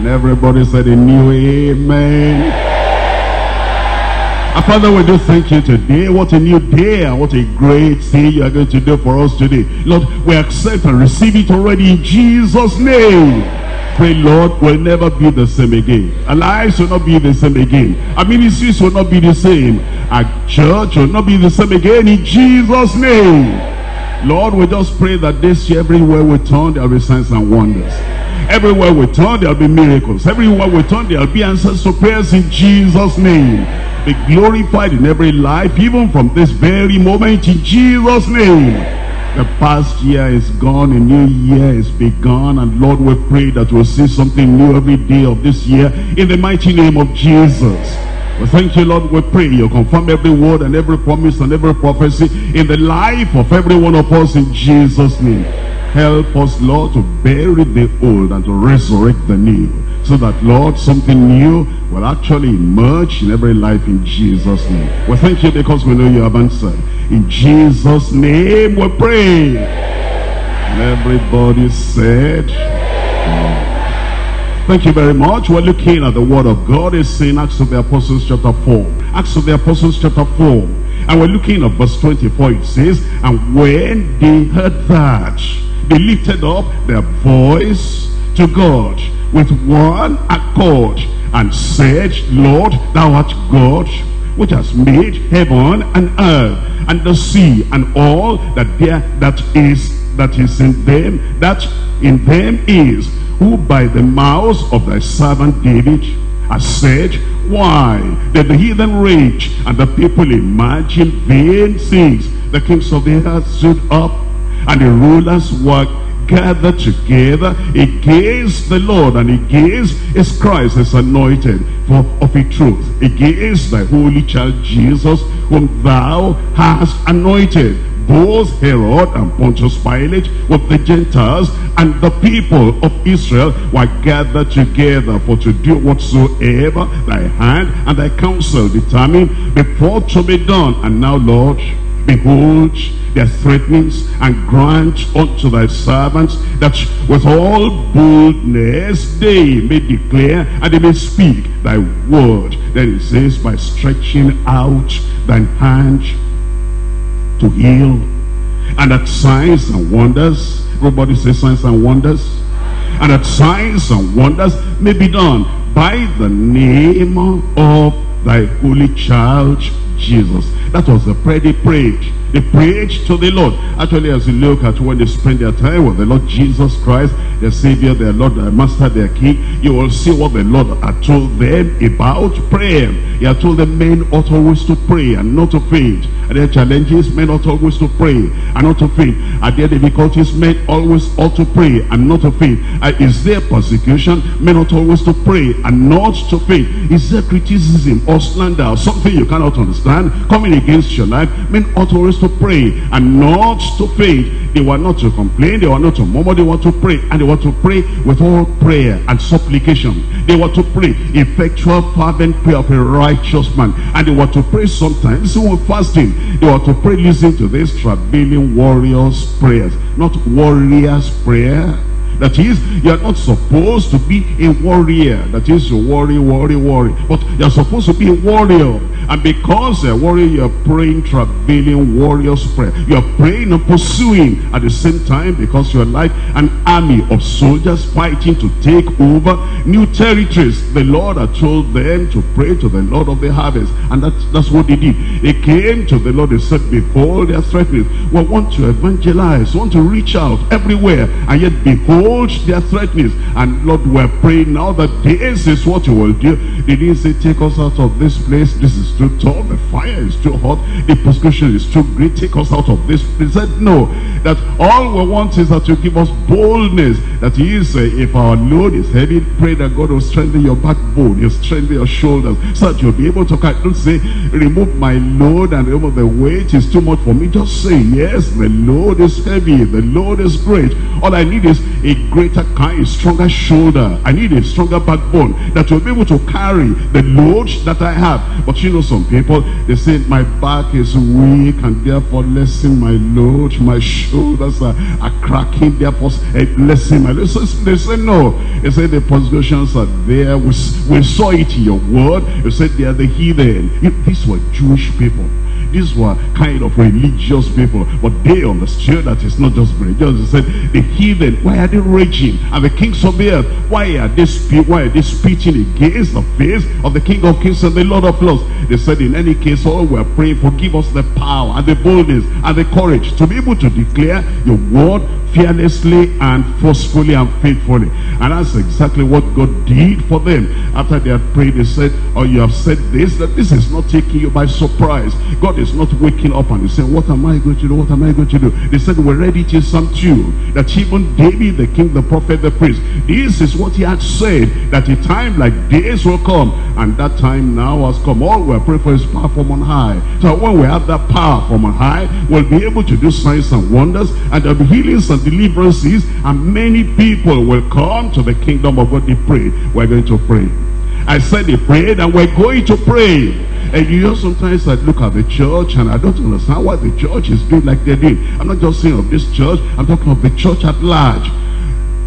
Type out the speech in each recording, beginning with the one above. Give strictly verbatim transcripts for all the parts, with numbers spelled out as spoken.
And everybody said a new amen. Our Father, we do thank you today. What a new day and what a great thing you are going to do for us today. Lord, we accept and receive it already in Jesus' name. Pray, Lord, we'll never be the same again. Our lives will not be the same again. Our ministries will not be the same. Our church will not be the same again in Jesus' name. Lord, we just pray that this year, everywhere we turn, there will be signs and wonders. Everywhere we turn, there will be miracles. Everywhere we turn, there will be answers to prayers in Jesus' name. Be glorified in every life, even from this very moment in Jesus' name. The past year is gone, a new year is begun, and Lord, we pray that we'll see something new every day of this year in the mighty name of Jesus. We thank you, Lord. We pray you confirm every word and every promise and every prophecy in the life of every one of us in Jesus' name. Help us, Lord, to bury the old and to resurrect the new, so that, Lord, something new will actually emerge in every life in Jesus' name. We thank you because we know you have answered. In Jesus' name we pray. And everybody said, oh. Thank you very much. We're looking at the Word of God. It's in Acts of the Apostles chapter four. Acts of the Apostles chapter four. And we're looking at verse twenty-four. It says, and when they heard that, they lifted up their voice to God with one accord and said, Lord, thou art God, which has made heaven and earth and the sea and all that there that is that is in them, that in them is, who by the mouth of thy servant David has said, why did the heathen rage and the people imagine vain things? The kings of the earth stood up and the rulers were gathered together against the Lord and against his Christ, his anointed, for of a truth, against thy holy child Jesus, whom thou hast anointed, both Herod and Pontius Pilate with the Gentiles and the people of Israel were gathered together for to do whatsoever thy hand and thy counsel determined before to be done. And now, Lord, behold their threatenings, and grant unto thy servants that with all boldness they may declare and they may speak thy word. Then it says, by stretching out thine hand to heal, and at signs and wonders, everybody say signs and wonders, and at signs and wonders may be done by the name of thy holy child Jesus. That was the prayer they prayed. They prayed to the Lord. Actually, as you look at when they spend their time with the Lord Jesus Christ, their Savior, their Lord, their Master, their King, you will see what the Lord had told them about prayer. He had told them men ought always to pray and not to faint. Are there challenges? Men ought always to pray and not to faint. Are there difficulties? Men always ought to pray and not to faint. Is there persecution? Men ought always to pray and not to faint. Is there criticism or slander or something you cannot understand coming against your life? Men ought always to pray and not to faint. They were not to complain, they were not to murmur, they were to pray, and they were to pray with all prayer and supplication. They were to pray effectual fervent prayer of a righteous man, and they were to pray sometimes even fasting. They were to pray, listen to this, travailing warriors prayers, not warriors prayer. That is, you are not supposed to be a warrior. That is, you worry, worry, worry. But you are supposed to be a warrior. And because you are a warrior, you are praying travailing warrior's prayer. You are praying and pursuing at the same time, because you are like an army of soldiers fighting to take over new territories. The Lord had told them to pray to the Lord of the harvest. And that, that's what they did. They came to the Lord and said, behold, they are threatening. We want to evangelize, we want to reach out everywhere. And yet, behold, their threatenings. And Lord, we're praying now that this is what you will do. They didn't say, take us out of this place, this is too tall, the fire is too hot, the persecution is too great, take us out of this place. They said no, that all we want is that you give us boldness. That is, uh, if our load is heavy, pray that God will strengthen your backbone, he'll strengthen your shoulders, so that you'll be able to carry. Don't say, remove my load and remove the weight, it's too much for me. Just say, yes, the load is heavy, the load is great, all I need is a greater kind, stronger shoulder. I need a stronger backbone that will be able to carry the load that I have. But you know, know some people, they say, my back is weak and therefore lessen my load, my shoulders are, are cracking, therefore lessen my load. So they say no, they say the positions are there, we, we saw it in your word, you said they are the heathen. If these were Jewish people, these were kind of religious people, but they understood that it's not just religious. They said, the heathen, why are they raging? And the kings of the earth, why are they why are they speaking against the face of the King of Kings and the Lord of Lords? They said, in any case, all we are praying for, give us the power and the boldness and the courage to be able to declare your word fearlessly and forcefully and faithfully. And that's exactly what God did for them. After they had prayed, they said, oh, you have said this, that this is not taking you by surprise. God is not waking up and saying, what am I going to do, what am I going to do? They said, we read it in Psalm two, that even David, the king, the prophet, the priest, this is what he had said, that a time like this will come, and that time now has come. All we are praying for is power from on high. So when we have that power from on high, we'll be able to do signs and wonders, and there'll be healings and deliverances, and many people will come to the kingdom of God. They prayed. We're going to pray. I said they prayed, and we're going to pray. And you know, sometimes I look at the church and I don't understand why the church is doing like they're doing. I'm not just saying of this church, I'm talking of the church at large.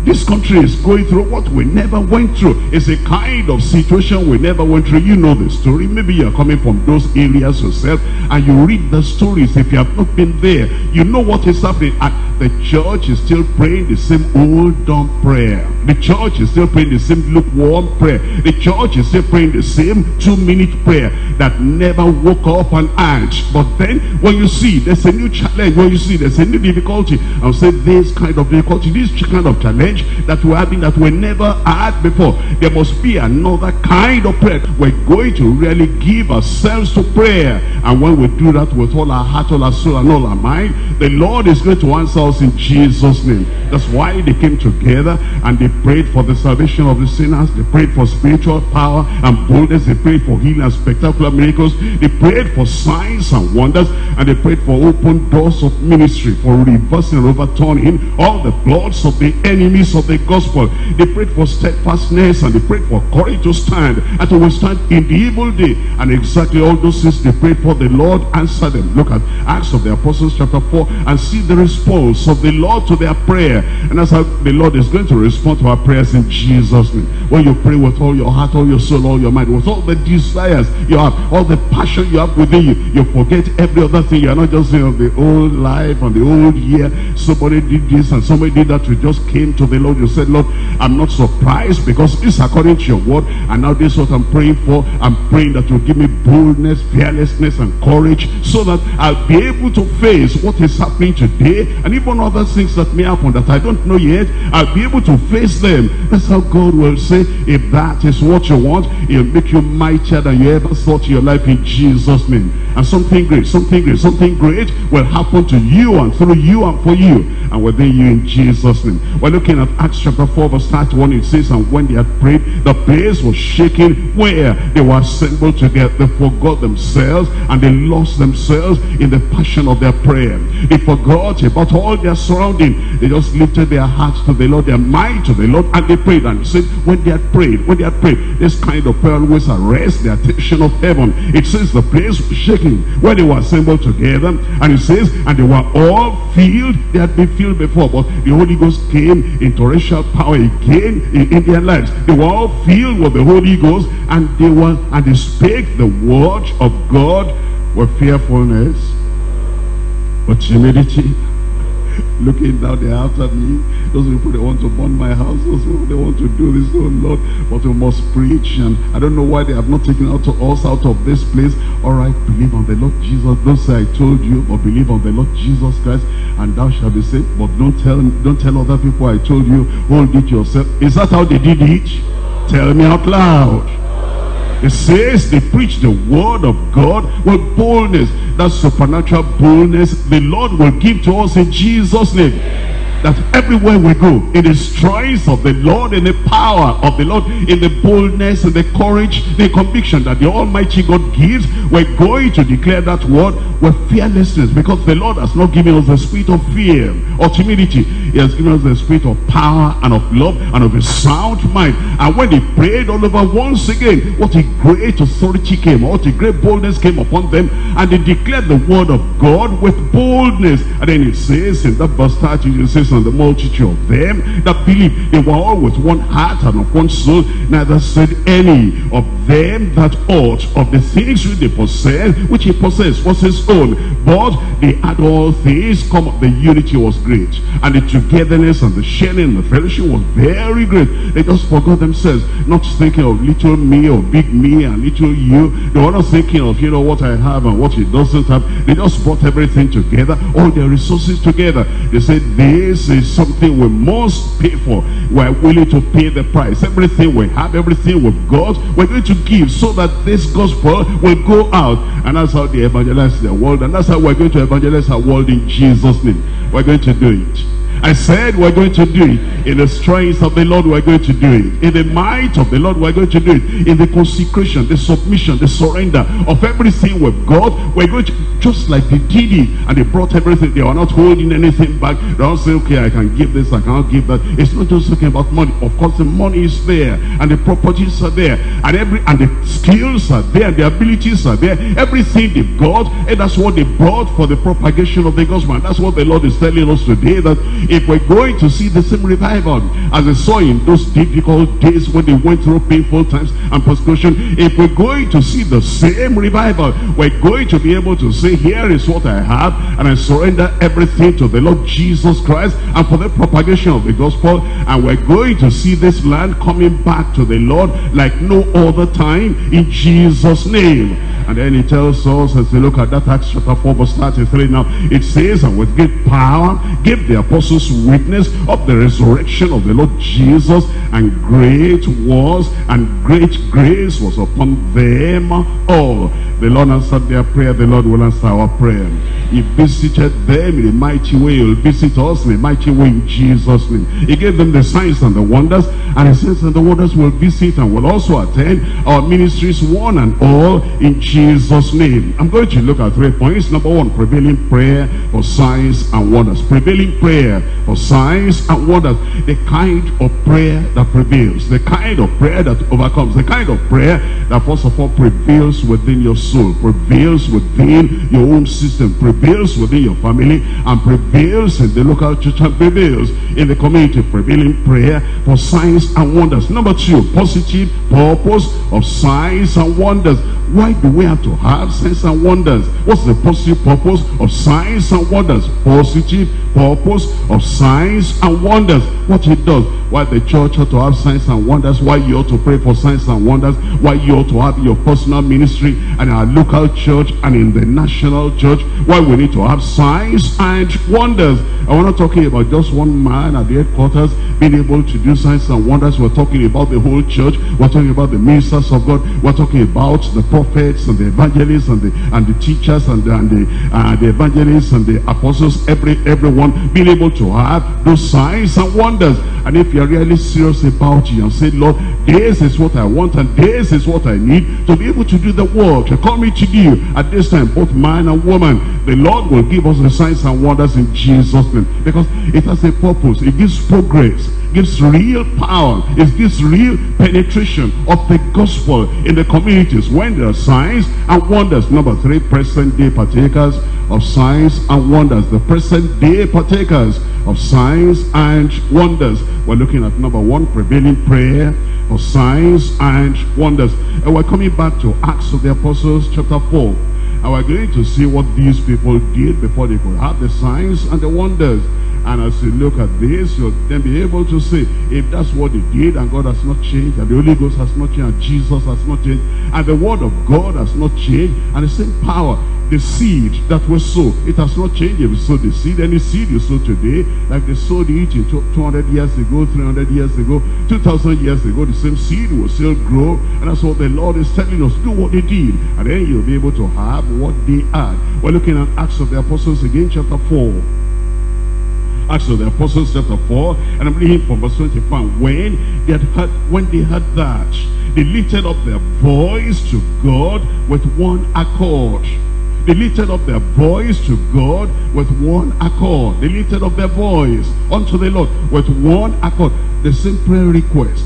This country is going through what we never went through. It's a kind of situation we never went through. You know the story. Maybe you're coming from those areas yourself and you read the stories. If you have not been there, you know what is happening. And the church is still praying the same old dumb prayer. The church is still praying the same lukewarm prayer. The church is still praying the same two-minute prayer that never woke up an ant. But then when you see there's a new challenge, when you see there's a new difficulty, I'll say this kind of difficulty, this kind of challenge that we're having that we never had before, there must be another kind of prayer. We're going to really give ourselves to prayer, and when we do that with all our heart, all our soul, and all our mind, the Lord is going to answer us in Jesus' name. That's why they came together and they prayed for the salvation of the sinners, they prayed for spiritual power and boldness, they prayed for healing and spectacular miracles, they prayed for signs and wonders, and they prayed for open doors of ministry, for reversing and overturning all the plots of the enemy of the gospel. They prayed for steadfastness, and they prayed for courage to stand and to withstand in the evil day. And exactly all those things they prayed for, the Lord answered them. Look at Acts of the Apostles chapter four and see the response of the Lord to their prayer. And that's how the Lord is going to respond to our prayers in Jesus' name. When you pray with all your heart, all your soul, all your mind, with all the desires you have, all the passion you have within you, you forget every other thing. You are not just saying of the old life and the old year, somebody did this and somebody did that. You just came to the Lord, you said, Lord, I'm not surprised because this is according to your word, and now this is what I'm praying for. I'm praying that you give me boldness, fearlessness, and courage so that I'll be able to face what is happening today and even other things that may happen that I don't know yet. I'll be able to face them. That's how God will say, if that is what you want, He'll make you mightier than you ever thought in your life in Jesus' name. And something great, something great, something great will happen to you and through you and for you and within you in Jesus' name. Well, look at Acts chapter four verse thirty-one. It says, and when they had prayed, the place was shaking where they were assembled together. They forgot themselves and they lost themselves in the passion of their prayer. They forgot about all their surrounding. They just lifted their hearts to the Lord, their mind to the Lord, and they prayed. And it says, when they had prayed, when they had prayed, this kind of prayer always arrests the attention of heaven. It says the place was shaking where they were assembled together, and it says, and they were all filled. They had been filled before, but the Holy Ghost came interracial power again in, in their lives. They were all filled with the Holy Ghost, and they were and they spake the word of God with fearfulness, with humility. Looking down there after me, those people they want to burn my house, those people they want to do this, oh Lord, but we must preach. And I don't know why they have not taken out to us out of this place. All right, believe on the Lord Jesus. Don't say I told you, but believe on the Lord Jesus Christ, and thou shalt be saved. But don't tell, don't tell other people I told you. Hold it yourself. Is that how they did it? Tell me out loud. It says they preach the word of God with boldness. That supernatural boldness the Lord will give to us in Jesus' name. that everywhere we go, in the strength of the Lord, in the power of the Lord, in the boldness, in the courage, the conviction that the Almighty God gives, we're going to declare that word with fearlessness, because the Lord has not given us the spirit of fear or timidity. He has given us the spirit of power and of love and of a sound mind. And when they prayed all over once again, what a great authority came, what a great boldness came upon them, and they declared the word of God with boldness. And then it says in that verse thirty, it says, and the multitude of them that believed, they were all with one heart and of one soul, neither said any of them that ought of the things which they possessed, which he possessed was his own, but they had all things come up. The unity was great, and the togetherness and the sharing and the fellowship was very great. They just forgot themselves, not thinking of little me or big me and little you. They were not thinking of, you know, what I have and what he doesn't have. They just brought everything together, all their resources together. They said, this is something we must pay for. We're willing to pay the price. Everything we have, everything we've got, we're going to give so that this gospel will go out. And that's how they evangelize their world, and that's how we're going to evangelize our world, in Jesus' name. We're going to do it. I said we're going to do it. In the strength of the Lord, we're going to do it. In the might of the Lord, we're going to do it. In the consecration, the submission, the surrender of everything we've got, we're going to, just like they did it, and they brought everything. They are not holding anything back. They don't say, okay, I can give this, I can't give that. It's not just talking about money. Of course, the money is there, and the properties are there, and every and the skills are there, and the abilities are there. Everything they've got, and that's what they brought for the propagation of the gospel. And that's what the Lord is telling us today, that if we're going to see the same revival as I saw in those difficult days when they went through painful times and persecution, if we're going to see the same revival, we're going to be able to say, here is what I have, and I surrender everything to the Lord Jesus Christ and for the propagation of the gospel. And we're going to see this land coming back to the Lord like no other time, in Jesus' name. And then it tells us, as we look at that Acts chapter four verse thirty-three now, it says, and with great power give the apostles witness of the resurrection of the Lord Jesus, and great was and great grace was upon them all. The Lord answered their prayer. The Lord will answer our prayer. He visited them in a mighty way. He will visit us in a mighty way, in Jesus' name. He gave them the signs and the wonders, and the signs and the wonders will visit and will also attend our ministries, one and all, in Jesus' name. I'm going to look at three points. Number one, prevailing prayer for signs and wonders. Prevailing prayer for signs and wonders. The kind of prayer that prevails, the kind of prayer that overcomes, the kind of prayer that first of all prevails within your soul, prevails within your own system, prevails within your family, and prevails in the local church, and prevails in the community. Prevailing prayer for signs and wonders. Number two, positive purpose of signs and wonders. Why do we have to have signs and wonders? What's the positive purpose of signs and wonders? Positive purpose of signs and wonders. What it does, why the church ought to have signs and wonders, why you ought to pray for signs and wonders, why you ought to have your personal ministry and our local church and in the national church, why we need to have signs and wonders. And we're not talking about just one man at the headquarters being able to do signs and wonders. We're talking about the whole church. We're talking about the ministers of God. We're talking about the prophets and the evangelists and the and the teachers and the and the, uh, the evangelists and the apostles, every everyone being able to have those signs and wonders. And if you're really serious about it and say, Lord, this is what I want and this is what I need to be able to do the work to call me to do at this time, both man and woman, the Lord will give us the signs and wonders in Jesus' name, because it has a purpose. It gives progress, gives real power, it gives real penetration of the gospel in the communities when there are signs and wonders. Number three, present day partakers of signs and wonders. The present day partakers of signs and wonders. We're looking at number one, prevailing prayer for signs and wonders. And we're coming back to Acts of the Apostles chapter four, and we're going to see what these people did before they could have the signs and the wonders. And as you look at this, you'll then be able to say, if that's what they did, and God has not changed, and the Holy Ghost has not changed, and Jesus has not changed, and the word of God has not changed, and the same power, the seed that was sown, it has not changed. If you sow the seed, any seed you sow today, like they sowed it in two hundred years ago, three hundred years ago, two thousand years ago, the same seed will still grow. And that's what the Lord is telling us, do what they did, and then you'll be able to have what they had. We're looking at Acts of the Apostles again, chapter four. Acts of the Apostles chapter four, and I'm reading from verse twenty-five. When they had heard, when they heard that, they lifted up their voice to God with one accord. They lifted up their voice to God with one accord. They lifted up their voice unto the Lord with one accord. The same prayer request,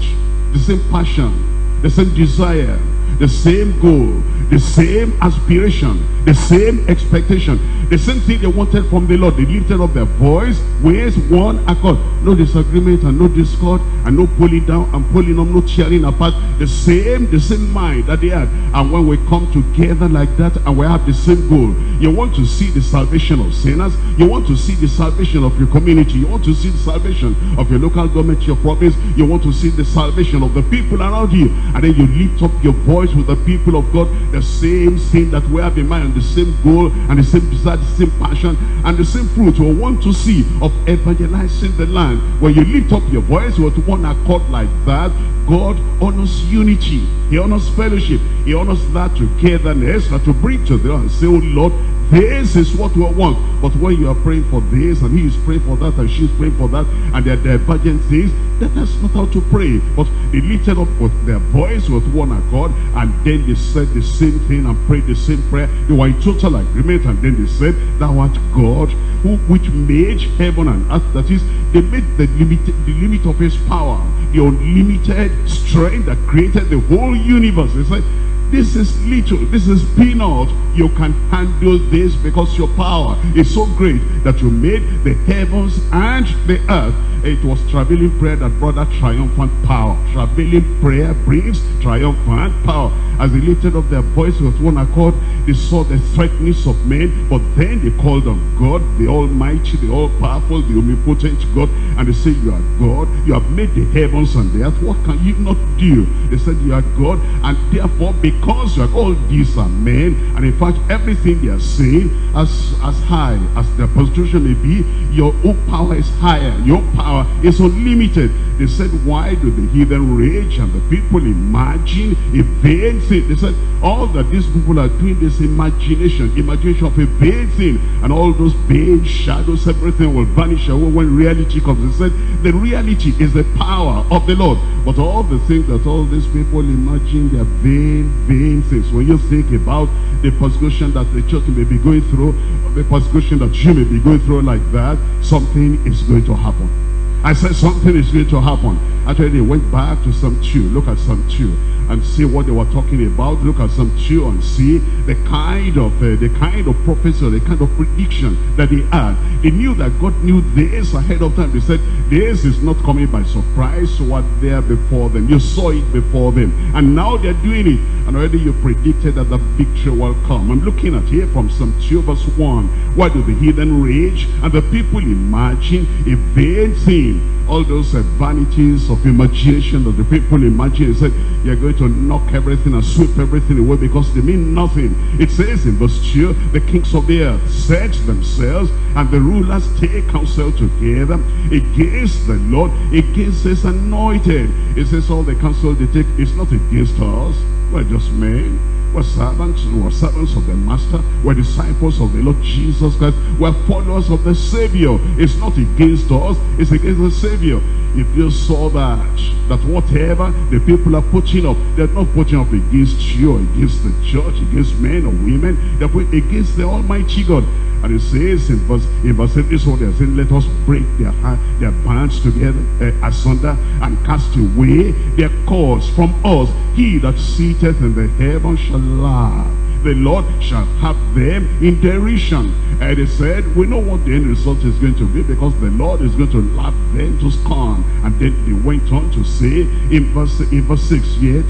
the same passion, the same desire, the same goal, the same aspiration, the same expectation, the same thing they wanted from the Lord. They lifted up their voice with one accord. No disagreement and no discord and no pulling down and pulling up, no tearing apart. The same, the same mind that they had. And when we come together like that and we have the same goal, you want to see the salvation of sinners, you want to see the salvation of your community, you want to see the salvation of your local government, your province, you want to see the salvation of the people around you, and then you lift up your voice with the people of God, the same thing that we have in mind, the same goal and the same desire, the same passion and the same fruit we want to see of evangelizing the land. When you lift up your voice with one accord like that, God honors unity, he honors fellowship, he honors that togetherness that to bring to them and say, oh Lord, this is what we want. But when you are praying for this and he is praying for that and she is praying for that and there are divergent things, that that's not how to pray. But they lifted up with their voice with one accord, and then they said the same thing and prayed the same prayer. They were in total agreement, and then they said, thou art God who which made heaven and earth. That is, they made the limit the limit of his power, the unlimited strength that created the whole universe. They said, this is little, this is peanut, you can handle this because your power is so great that you made the heavens and the earth. It was travailing prayer that brought that triumphant power. Travailing prayer brings triumphant power. As they lifted up their voice with one accord, they saw the threatenings of men, but then they called on God, the Almighty, the All-Powerful, the Omnipotent God, and they said, you are God, you have made the heavens and the earth, what can you not do? They said, you are God, and therefore, because you are, all these are men, and in fact, everything they are saying, as, as high as their position may be, your own power is higher, your power is unlimited. They said, why do the heathen rage and the people imagine a vain thing? They said, all that these people are doing, this imagination, imagination of a vain thing, and all those vain shadows, everything will vanish away when reality comes. They said, the reality is the power of the Lord. But all the things that all these people imagine, they are vain, vain things. When you think about the persecution that the church may be going through, the persecution that you may be going through like that, something is going to happen. I said something is going to happen. Actually, they went back to Psalm two. Look at Psalm two and see what they were talking about. Look at Psalm two and see the kind of uh, the kind of prophecy or the kind of prediction that they had. They knew that God knew this ahead of time. They said, this is not coming by surprise. You were there before them. You saw it before them. And now they're doing it. And already you predicted that the victory will come. I'm looking at here from Psalm two verse one. Why do the heathen rage and the people imagine a vain thing? All those uh, vanities of imagination that the people imagine. He said, you're going to knock everything and sweep everything away because they mean nothing. It says in verse two, the kings of the earth set themselves and the rulers take counsel together against the Lord, against his anointed. It says all the counsel they take is not against us. We're just men. We're servants, we're servants of the Master, we're disciples of the Lord Jesus Christ, we're followers of the Savior. It's not against us, it's against the Savior. If you saw that, that whatever the people are putting up, they're not putting up against you, against the church, against men or women, they're putting against the Almighty God. And it says in verse, in verse eight, this is what they're saying, let us break their, their bands together, uh, asunder, and cast away their cords from us. He that sitteth in the heavens shall laugh. The Lord shall have them in derision. And they said, we know what the end result is going to be, because the Lord is going to laugh them to scorn. And then they went on to say in verse, in verse six, yet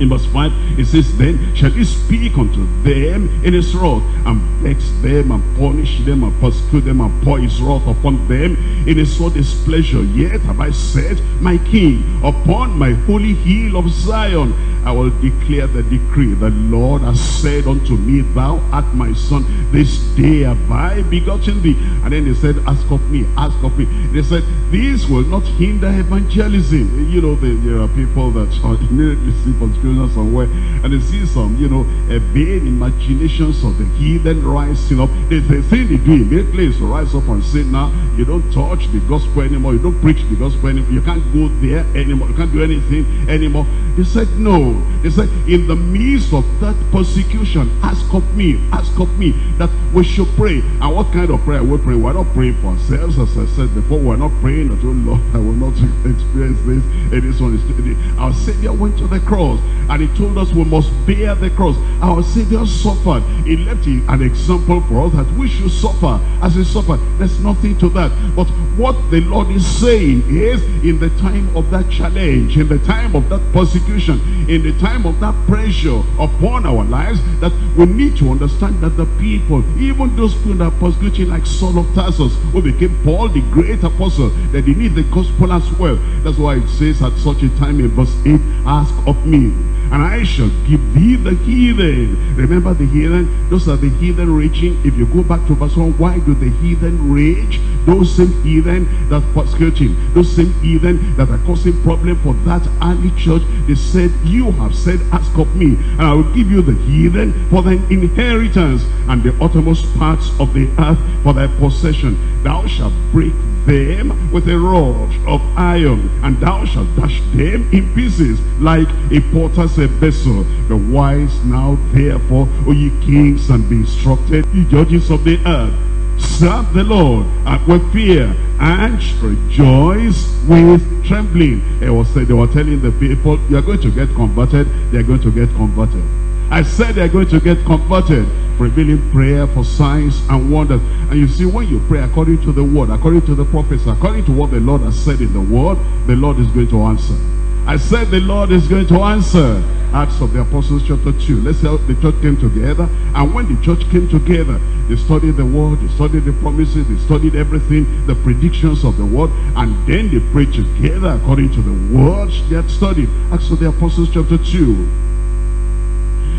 in verse five, it says, then shall he speak unto them in his wrath, and vex them, and punish them, and persecute them, and pour his wrath upon them in his sore displeasure. Yet have I set my king upon my holy hill of Zion. I will declare the decree. The Lord has said unto me, thou art my son, this day have I begotten thee. And then they said, ask of me, ask of me. They said, this will not hinder evangelism. You know, there are people that are immediately see going on somewhere, and they see some, you know, a vain imaginations of the heathen rising up. There's a thing they do immediately is to rise up and say, now you don't touch the gospel anymore, you don't preach the gospel anymore, you can't go there anymore, you can't do anything anymore. They said no. They said in the midst of that persecution, ask of me, ask of me that we should pray. And what kind of prayer we pray? We're not praying for ourselves, as I said before. We're not praying that, oh Lord, I will not experience this. It is on our Savior went to the cross, and he told us we must bear the cross. Our Savior suffered. He left an example for us that we should suffer as he suffered. There's nothing to that. But what the Lord is saying is, in the time of that challenge, in the time of that persecution, in the time of that pressure upon our lives, that we need to understand that the people, even those people that are persecuting, like Saul of Tarsus, who became Paul the great apostle, that they need the gospel as well. That's why it says at such a time in verse eight, ask of me, and I shall give thee the heathen. Remember the heathen? Those are the heathen raging. If you go back to verse one, why do the heathen rage? Those same heathen that persecute him, those same heathen that are causing problem for that early church, they said, you have said, ask of me, and I will give you the heathen for thine inheritance, and the uttermost parts of the earth for thy possession. Thou shalt break them with a rod of iron, and thou shalt dash them in pieces like a potter's vessel. Be wise now therefore, O ye kings, and be instructed, ye judges of the earth. Serve the Lord with fear, and rejoice with trembling. It was said, they were telling the people, you are going to get converted, they are going to get converted. I said they are going to get converted. Prevailing prayer for signs and wonders. And you see, when you pray according to the word, according to the prophets, according to what the Lord has said in the word, the Lord is going to answer. I said the Lord is going to answer. Acts of the Apostles chapter two. Let's say the church came together, and when the church came together, they studied the word, they studied the promises, they studied everything, the predictions of the word, and then they prayed together according to the words they had studied. Acts of the Apostles chapter two.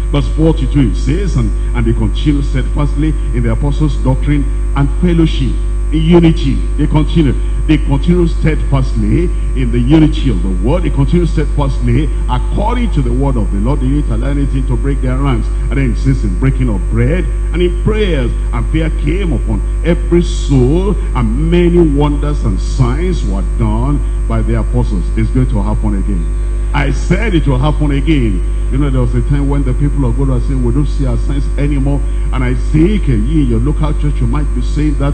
Verse forty-two, it says, and, and they continue steadfastly in the apostles' doctrine and fellowship, in unity. They continue. They continue steadfastly in the unity of the word. They continue steadfastly according to the word of the Lord. They didn't allow anything to break their ranks. And then it says, in breaking of bread and in prayers, and fear came upon every soul, and many wonders and signs were done by the apostles. It's going to happen again. I said it will happen again. You know, there was a time when the people of God were saying, we don't see our signs anymore. And I think ye in your local church, you might be saying that.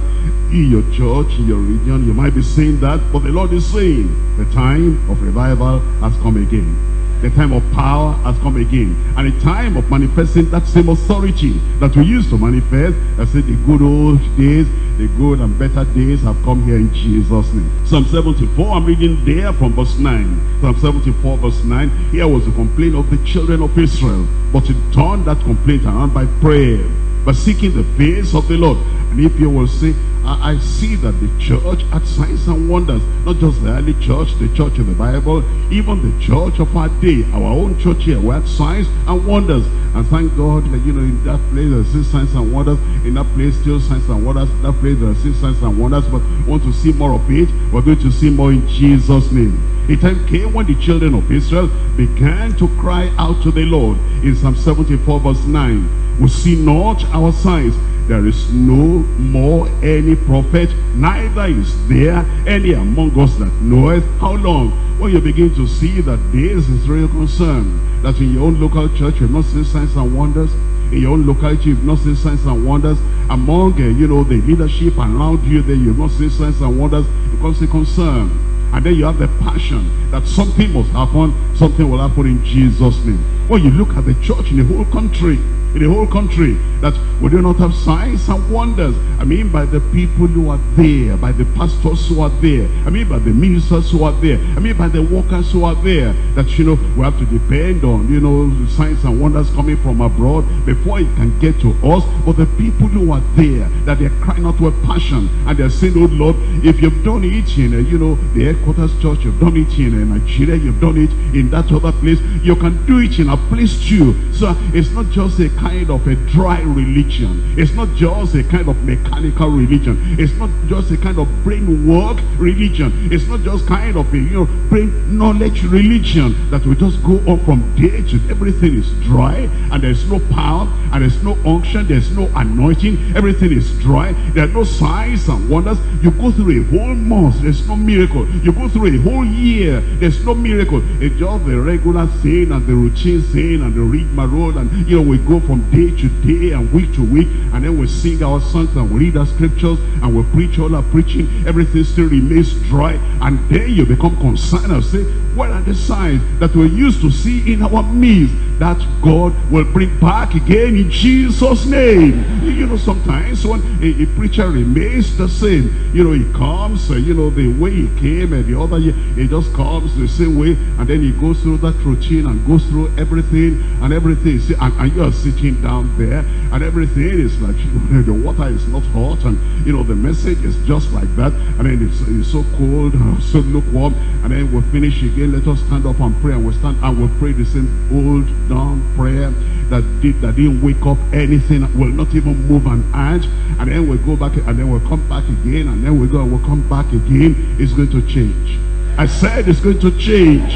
In your church, in your region, you might be saying that. But the Lord is saying, the time of revival has come again. The time of power has come again. And the time of manifesting that same authority that we used to manifest. I said the good old days, the good and better days have come here in Jesus' name. Psalm seventy-four, I'm reading there from verse nine. Psalm seventy-four verse nine, here was a complaint of the children of Israel. But it turned that complaint around by prayer, by seeking the face of the Lord. And if you will say, I, I see that the church had signs and wonders, not just the early church, the church in the Bible, even the church of our day, our own church here, we had signs and wonders. And thank God that, you know, in that place there are still signs and wonders, in that place still signs and wonders, in that place there are still signs and wonders, but we want to see more of it. We're going to see more in Jesus' name. A time came when the children of Israel began to cry out to the Lord. In Psalm seventy-four verse nine, we see not our signs. There is no more any prophet, neither is there any among us that knoweth how long. When you begin to see that this is real concern, that in your own local church you've not seen signs and wonders, in your own locality you've not seen signs and wonders, among uh, you know, the leadership around you there you've not seen signs and wonders, it becomes a concern. And then you have the passion that something must happen, something will happen in Jesus' name. When you look at the church in the whole country, in the whole country, that we do not have signs and wonders. I mean by the people who are there, by the pastors who are there, I mean by the ministers who are there, I mean by the workers who are there, that, you know, we have to depend on, you know, signs and wonders coming from abroad before it can get to us. But the people who are there, that they're crying out with passion, and they're saying, oh Lord, if you've done it in, you know, the headquarters church, you've done it in Nigeria, you've done it in that other place, you can do it in a place too. So it's not just a kind of a dry religion. It's not just a kind of mechanical religion. It's not just a kind of brain work religion. It's not just kind of a, you know, brain knowledge religion that will just go on from day to day. Everything is dry, and there's no power, and there's no unction, there's no anointing. Everything is dry. There are no signs and wonders. You go through a whole month, there's no miracle. You go through a whole year, there's no miracle. It's just the regular thing and the routine thing and the rigmarole, and you know, we go from day to day and week to week, and then we sing our songs and we read our scriptures and we preach all our preaching. Everything still remains dry, and then you become concerned and say, what are the signs that we used to see in our midst that God will bring back again in Jesus' name? You know, sometimes when a, a preacher remains the same, you know, he comes, uh, you know, the way he came, and the other year he just comes the same way, and then he goes through that routine and goes through everything and everything, see, and, and you are sitting down there, and everything is like, you know, the water is not hot, and you know, the message is just like that, and then it's, it's so cold, so lukewarm, and then we'll finish again. Let us stand up and pray, and we'll stand and we'll pray the same old down prayer that did that didn't wake up anything, will not even move an inch, and then we'll go back, and then we'll come back again, and then we go and we'll come back again. It's going to change. I said it's going to change.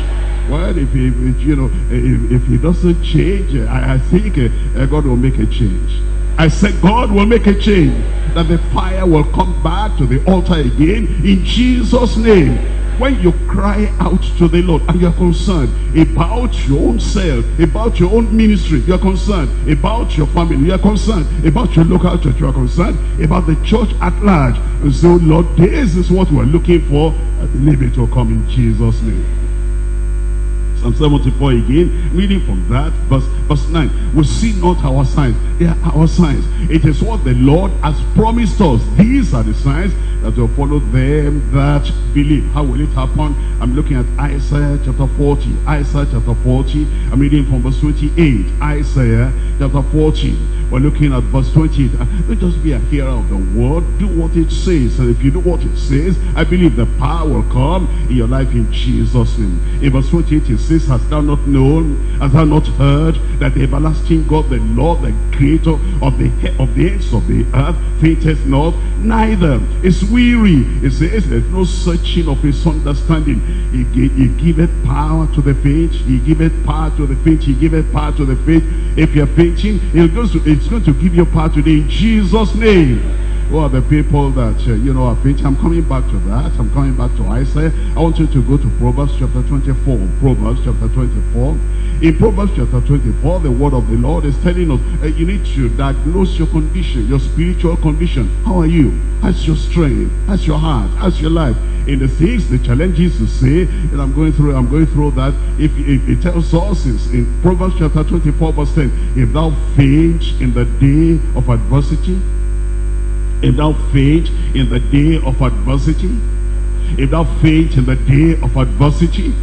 Well, if he, you know, if, if he doesn't change, I, I think uh, God will make a change. I said God will make a change, that the fire will come back to the altar again in Jesus' name. When you cry out to the Lord and you're concerned about your own self, about your own ministry, you're concerned about your family, you're concerned about your local church, you're concerned about the church at large, and so, Lord, this is what we're looking for. I believe it will come in Jesus' name. Psalm seventy-four again, reading from that, verse, verse nine. We see not our signs, they are our signs. It is what the Lord has promised us. These are the signs that will follow them that believe. How will it happen? I'm looking at Isaiah chapter forty. Isaiah chapter forty, I'm reading from verse twenty-eight. Isaiah chapter forty, we're looking at verse twenty-eight. Don't just be a hearer of the word, do what it says, and if you do what it says, I believe the power will come in your life in Jesus' name. In verse twenty-eight it says, hast thou not known, hast thou not heard, that the everlasting God, the Lord, the creator of the of the ends of the earth, fainteth not, neither is weary. It says, there's no searching of his understanding. He, he, he giveth power to the faint, he giveth power to the faint, he giveth power to the faint. If you're fainting, it goes to, it's going to give you power today in Jesus' name. Who are the people that, uh, you know, are fainting? I'm coming back to that. I'm coming back to Isaiah. I want you to go to Proverbs chapter twenty-four. Proverbs chapter twenty-four. In Proverbs chapter twenty-four, the word of the Lord is telling us, uh, you need to diagnose your condition, your spiritual condition. How are you? How's your strength? How's your heart? How's your life? In the things, the challenges to say, and I'm going through, I'm going through that. If, if it tells us in Proverbs chapter twenty-four verse ten, if thou faint in the day of adversity, if thou faint in the day of adversity, if thou faint in the day of adversity.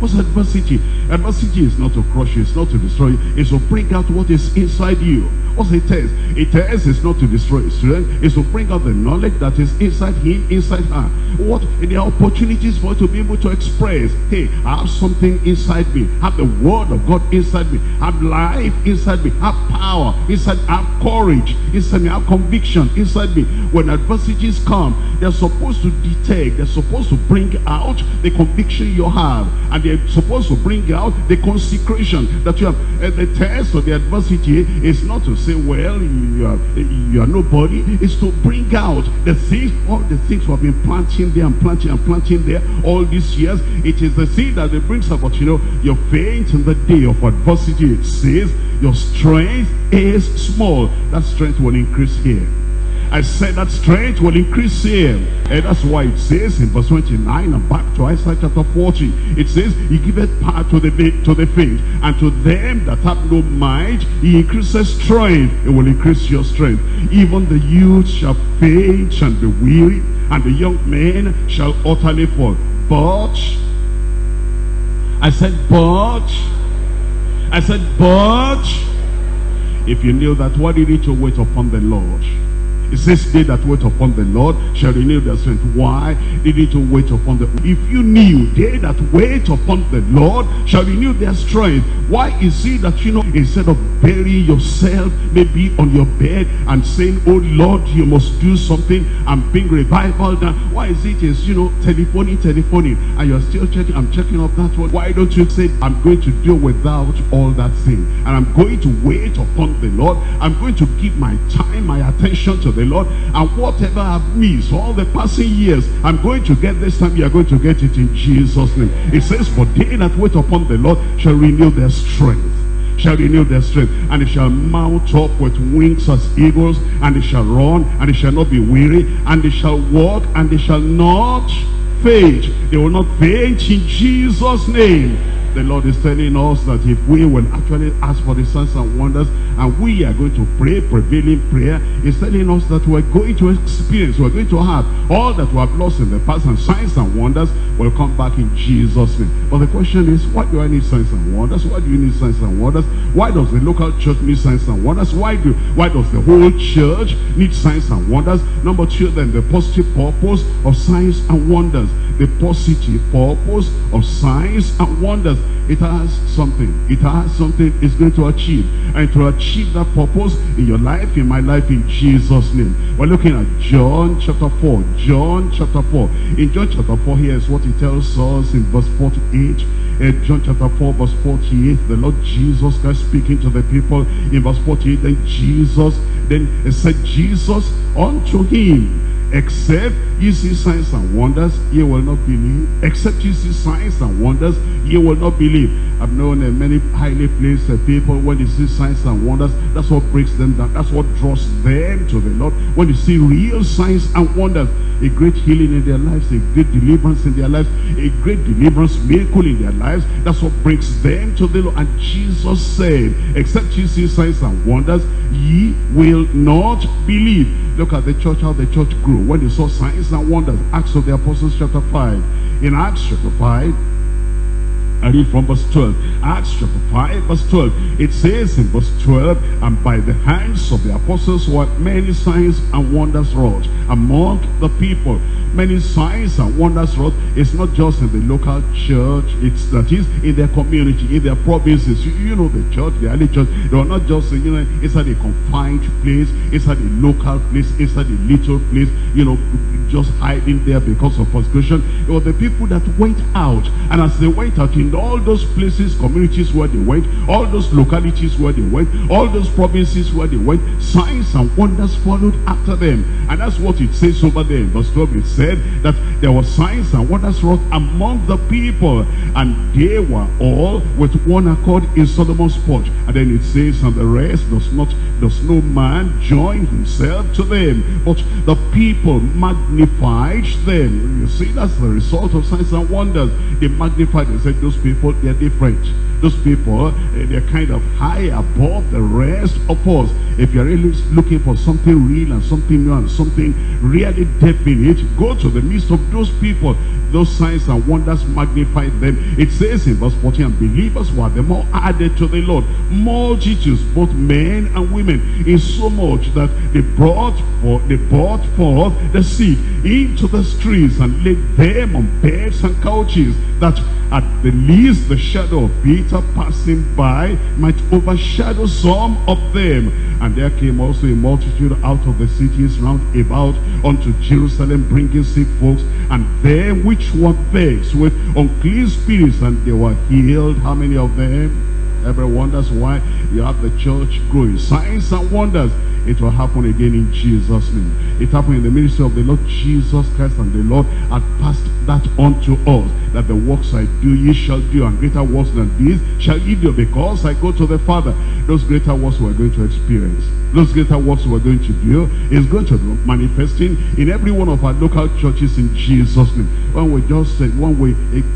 What's adversity? Adversity is not to crush you, it's not to destroy you, it's to bring out what is inside you. What's a test? A test is not to destroy a student, it's to bring out the knowledge that is inside him, inside her. What there are opportunities for you to be able to express, hey, I have something inside me, I have the word of God inside me, I have life inside me, I have power inside, I have courage inside me, I have conviction inside me. When adversities come, they're supposed to detect, they're supposed to bring out the conviction you have, and they're supposed to bring out the consecration that you have. And the test of the adversity is not to say, well, you are, you are nobody. It's to bring out the things, all the things we have been planting there and planting and planting there all these years. It is the thing that it brings about, you know, your faint in the day of adversity. It says your strength is small. That strength will increase here. I said that strength will increase here, and that's why it says in verse twenty-nine, and back to Isaiah chapter forty, it says, he giveth power to the to the faint, and to them that have no might he increases strength. It will increase your strength. Even the youth shall faint and be weary, and the young men shall utterly fall. But I said, but I said, but if you knew that, why did you wait upon the Lord? It's this day that wait upon the Lord shall renew their strength. Why did you to wait upon the Lord? If you knew they that wait upon the Lord shall renew their strength, why is it that, you know, instead of burying yourself maybe on your bed and saying, oh Lord, you must do something and bring revival down, why is it is, you know, telephoning telephoning and you're still checking, I'm checking up that one? Why don't you say, I'm going to do without all that thing, and I'm going to wait upon the Lord. I'm going to give my time, my attention to the Lord, and whatever I've missed all the passing years, I'm going to get this time. You're going to get it in Jesus' name. It says, for they that wait upon the Lord shall renew their strength, shall renew their strength, and they shall mount up with wings as eagles, and they shall run, and they shall not be weary, and they shall walk, and they shall not faint. They will not faint in Jesus' name. The Lord is telling us that if we will actually ask for the signs and wonders, and we are going to pray prevailing prayer, is telling us that we're going to experience, we're going to have all that we have lost in the past, and signs and wonders will come back in Jesus' name. But the question is, why do I need signs and wonders? Why do you need signs and wonders? Why does the local church need signs and wonders? Why do why does the whole church need signs and wonders? Number two, then, the positive purpose of signs and wonders. The positive purpose of signs and wonders. It has something. It has something it's going to achieve. And to achieve that purpose in your life, in my life, in Jesus' name. We're looking at John chapter four. John chapter four. In John chapter four, here is what it tells us in verse forty-eight. In John chapter four, verse forty-eight, the Lord Jesus Christ speaking to the people in verse forty-eight. Then Jesus, then it said, Jesus unto him, except ye see signs and wonders, ye will not believe. Except ye see signs and wonders, ye will not believe. I've known uh, many highly placed uh, people, when they see signs and wonders, that's what breaks them down. That's what draws them to the Lord. When you see real signs and wonders, a great healing in their lives, a great deliverance in their lives, a great deliverance miracle in their lives, that's what brings them to the Lord. And Jesus said, except ye see signs and wonders, ye will not believe. Look at the church, how the church grew when they saw signs and wonders. Acts of the Apostles chapter five. In Acts chapter five, I read from verse twelve. Acts chapter five, verse twelve. It says in verse twelve, and by the hands of the apostles were many signs and wonders wrought among the people. Many signs and wonders wrought. It's not just in the local church, it's that is in their community, in their provinces. You, you know, the church, the early church, they were not just, you know, inside a confined place, inside a local place, inside a little place, you know, just hiding there because of persecution. It was the people that went out, and as they went out in all those places, communities where they went, all those localities where they went, all those provinces where they went, signs and wonders followed after them. And that's what it says over there in verse twelve. It said that there were signs and wonders wrought among the people, and they were all with one accord in Solomon's porch. And then it says, and the rest does not does no man join himself to them, but the people magnified them. You see, that's the result of signs and wonders. They magnified and said, those people, they're different. Those people, they're kind of high above the rest of us. If you're really looking for something real and something new and something really definite, go to the midst of those people. Those signs and wonders magnified them. It says in verse fourteen, and believers were the more added to the Lord, multitudes, both men and women, in so much that they brought forth, they brought forth the sick into the streets, and laid them on beds and couches, that at the least the shadow of Peter passing by might overshadow some of them. And there came also a multitude out of the cities round about unto Jerusalem, bringing sick folks, and they which were vexed with unclean spirits, and they were healed. How many of them? Everyone. That's why you have the church growing. Signs and wonders. It will happen again in Jesus' name. It happened in the ministry of the Lord Jesus Christ, and the Lord had passed that on to us, that the works I do ye shall do, and greater works than these shall ye do, because I go to the Father. Those greater works we're going to experience, those greater works we're going to do, is going to be manifesting in every one of our local churches in Jesus' name. When we just say, when we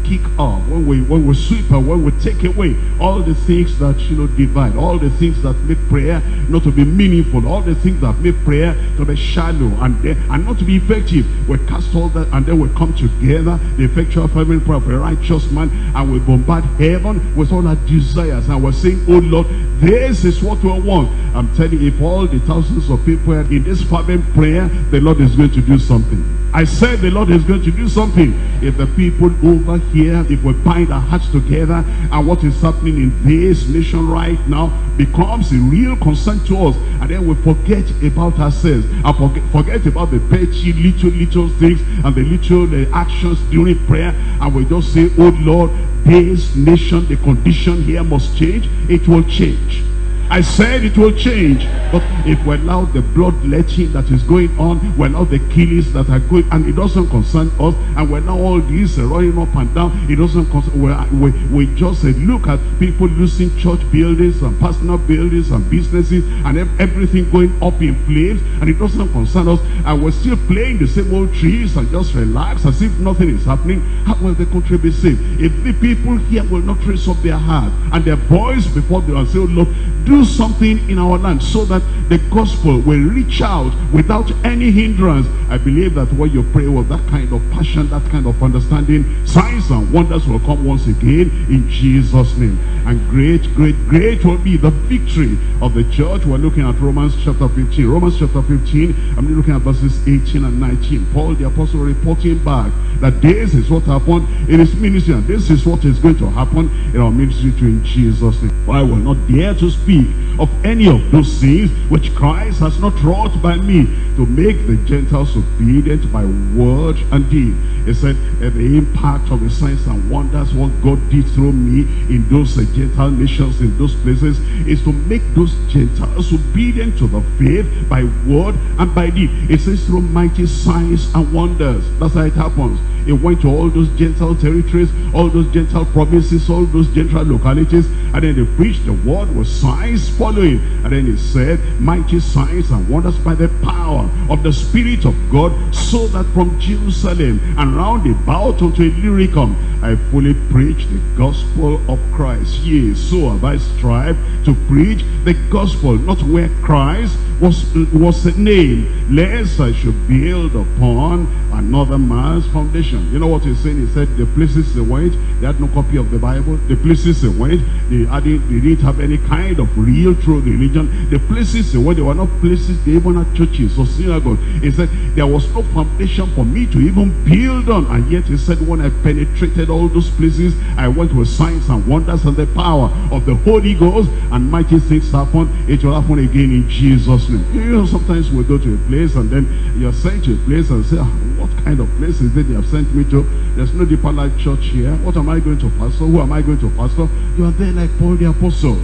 kick off, when we when we sweep up, when we take away all the things that, you know, divide, all the things that make prayer not to be meaningful, all all the things that make prayer to be shallow and, and not to be effective. We cast all that, and then we come together, the effectual fervent prayer of a righteous man, and we bombard heaven with all our desires, and we're saying, oh Lord, this is what we want. I'm telling you, if all the thousands of people are in this fervent prayer, the Lord is going to do something. I said the Lord is going to do something. If the people over here, if we bind our hearts together, and what is happening in this nation right now becomes a real concern to us, and then we forget about ourselves and forget, forget about the petty little little things and the little uh, actions during prayer, and we just say, oh Lord, this nation, the condition here must change. It will change. I said it will change. But if we allow the bloodletting that is going on, we allow the killings that are going, and it doesn't concern us, and we allow all these uh, running up and down, it doesn't concern. We, we, we just uh, look at people losing church buildings and personal buildings and businesses and everything going up in flames, and it doesn't concern us, and we're still playing the same old trees and just relax as if nothing is happening. How will the country be safe if the people here will not raise up their heart and their voice before they will say, oh Lord, do something in our land so that the gospel will reach out without any hindrance? I believe that when you pray with that kind of passion, that kind of understanding, signs and wonders will come once again in Jesus' name. And great, great, great will be the victory of the church. We're looking at Romans chapter fifteen. Romans chapter fifteen, I'm looking at verses eighteen and nineteen. Paul the apostle reporting back that this is what happened in his ministry, and this is what is going to happen in our ministry too, in Jesus' name. For I will not dare to speak of any of those things which Christ has not wrought by me, to make the Gentiles obedient by word and deed. He said that the impact of the signs and wonders what God did through me in those uh, Gentile nations, in those places, is to make those Gentiles obedient to the faith by word and by deed. It says through mighty signs and wonders. That's how it happens. It went to all those Gentile territories, all those Gentile provinces, all those Gentile localities, and then they preached the word with signs following. And then it said, mighty signs and wonders by the power of the Spirit of God, so that from Jerusalem and round about unto Illyricum I fully preached the gospel of Christ. Yea, so have I strived to preach the gospel, not where Christ was was named, lest I should build upon another man's foundation. You know what he's saying? He said the places they went, they had no copy of the Bible. The places they went, they, added, they didn't have any kind of real true religion. The places they went, they were not places, they even had churches or synagogues. He said there was no foundation for me to even build on. And yet he said, when I penetrated all those places, I went with signs and wonders and the power of the Holy Ghost, and mighty things happened. It will happen again in Jesus' name. You know, sometimes we go to a place and then you're sent to a place and say, what kind of place is it they have sent me to? There's no Deeper Life Church here. What am I going to pastor? Who am I going to pastor? You are there like Paul the apostle,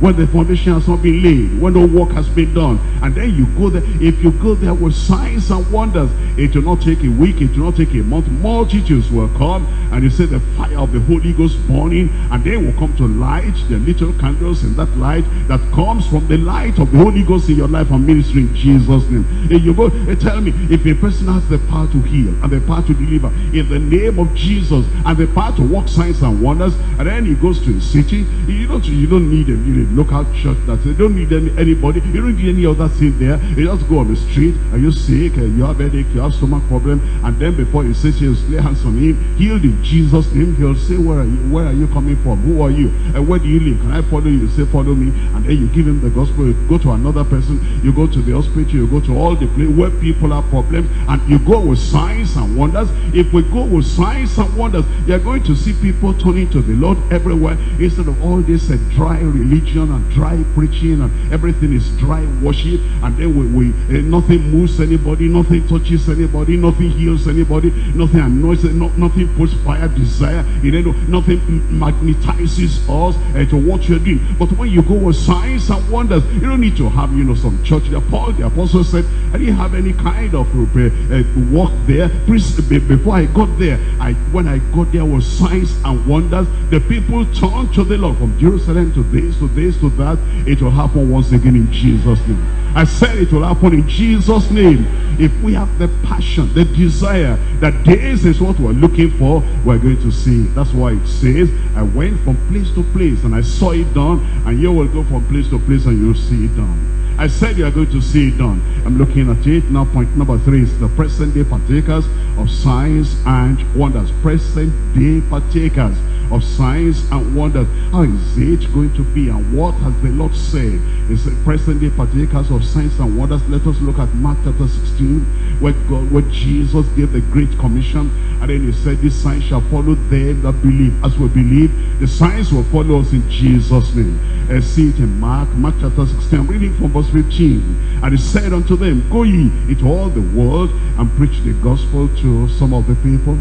when the foundation has not been laid, when no work has been done, and then you go there. If you go there with signs and wonders, it will not take a week, it will not take a month, multitudes will come, and you say the fire of the Holy Ghost burning, and they will come to light the little candles in that light that comes from the light of the Holy Ghost in your life and ministry in Jesus' name. And you go, and tell me, if a person has the power to heal and the power to deliver in the name of Jesus, and the power to work signs and wonders, and then he goes to a city, you don't you don't need a little local church that they don't need any, anybody. You don't need any other thing there. You just go on the street. Are you sick? You have headache? You have stomach problem? And then before you say, you lay hands on him, healed in Jesus' name. He'll say, where are you? Where are you coming from? Who are you? And where do you live? Can I follow you? You say, follow me. And then you give him the gospel. You go to another person. You go to the hospital. You go to all the place where people have problems, and you go with signs and wonders. If we go with signs and wonders, you are going to see people turning to the Lord everywhere, instead of all this uh, dry religion and dry preaching, and everything is dry worship, and then we, we uh, nothing moves anybody, nothing touches anybody, nothing heals anybody, nothing annoys, no, nothing puts fire desire, you know, nothing magnetizes us uh, to what you're doing. But when you go with signs and wonders, you don't need to have, you know, some church. Paul the apostle said, I didn't have any kind of uh, uh, walk there before I got there. I when I got there was signs and wonders. The people turned to the Lord from Jerusalem to this, to this, to that. It will happen once again in Jesus' name. I said it will happen in Jesus' name. If we have the passion, the desire that this is what we're looking for, we're going to see. That's why it says, I went from place to place and I saw it done, and you will go from place to place and you'll see it done. I said you are going to see it done. I'm looking at it now. Point number three is the present day partakers of signs and wonders. Present day partakers of signs and wonders. How is it going to be, and what has the Lord said? It's the present day partakers of signs and wonders. Let us look at Mark chapter sixteen, where God, where Jesus gave the great commission, and then he said, "These signs shall follow them that believe." As we believe, the signs will follow us in Jesus' name. And see it in Mark, Mark chapter sixteen. I'm reading from verse fifteen. And he said unto them, "Go ye into all the world and preach the gospel to some of the people."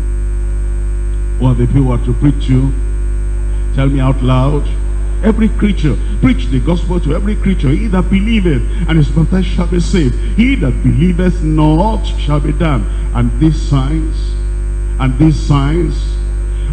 Or the people are to preach to? Tell me out loud. Every creature, preach the gospel to every creature. He that believeth and is baptized shall be saved. He that believeth not shall be damned. And these signs, and these signs,